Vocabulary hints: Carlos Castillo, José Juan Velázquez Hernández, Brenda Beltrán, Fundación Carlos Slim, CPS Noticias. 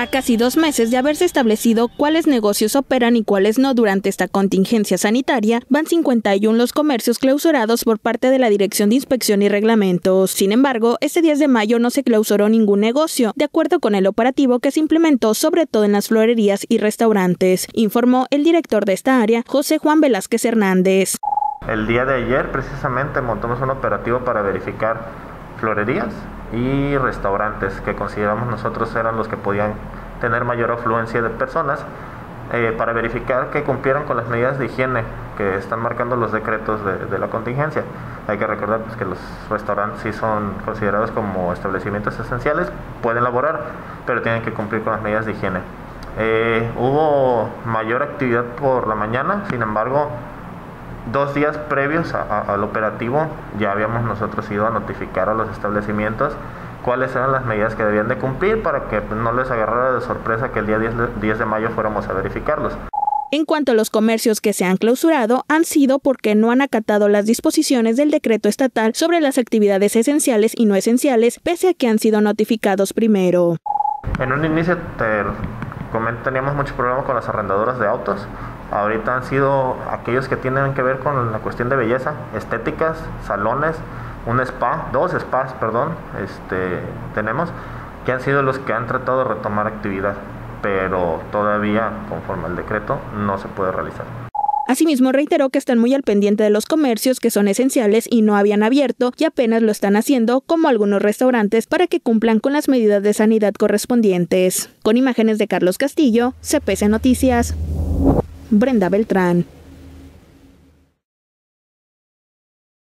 A casi 2 meses de haberse establecido cuáles negocios operan y cuáles no durante esta contingencia sanitaria, van 51 los comercios clausurados por parte de la Dirección de Inspección y Reglamentos. Sin embargo, este 10 de mayo no se clausuró ningún negocio, de acuerdo con el operativo que se implementó sobre todo en las florerías y restaurantes, informó el director de esta área, José Juan Velázquez Hernández. El día de ayer, precisamente, montamos un operativo para verificar florerías y restaurantes que consideramos nosotros eran los que podían tener mayor afluencia de personas para verificar que cumplieran con las medidas de higiene que están marcando los decretos de la contingencia. Hay que recordar pues, que los restaurantes sí son considerados como establecimientos esenciales, pueden laborar, pero tienen que cumplir con las medidas de higiene. Hubo mayor actividad por la mañana, sin embargo, 2 días previos al operativo ya habíamos nosotros ido a notificar a los establecimientos cuáles eran las medidas que debían de cumplir para que no les agarrara de sorpresa que el día 10 de mayo fuéramos a verificarlos. En cuanto a los comercios que se han clausurado, han sido porque no han acatado las disposiciones del decreto estatal sobre las actividades esenciales y no esenciales, pese a que han sido notificados primero. En un inicio teníamos muchos problemas con las arrendadoras de autos. Ahorita han sido aquellos que tienen que ver con la cuestión de belleza, estéticas, salones, un spa, 2 spas, perdón, tenemos, que han sido los que han tratado de retomar actividad, pero todavía, conforme al decreto, no se puede realizar. Asimismo, reiteró que están muy al pendiente de los comercios que son esenciales y no habían abierto y apenas lo están haciendo, como algunos restaurantes, para que cumplan con las medidas de sanidad correspondientes. Con imágenes de Carlos Castillo, CPS Noticias. Brenda Beltrán.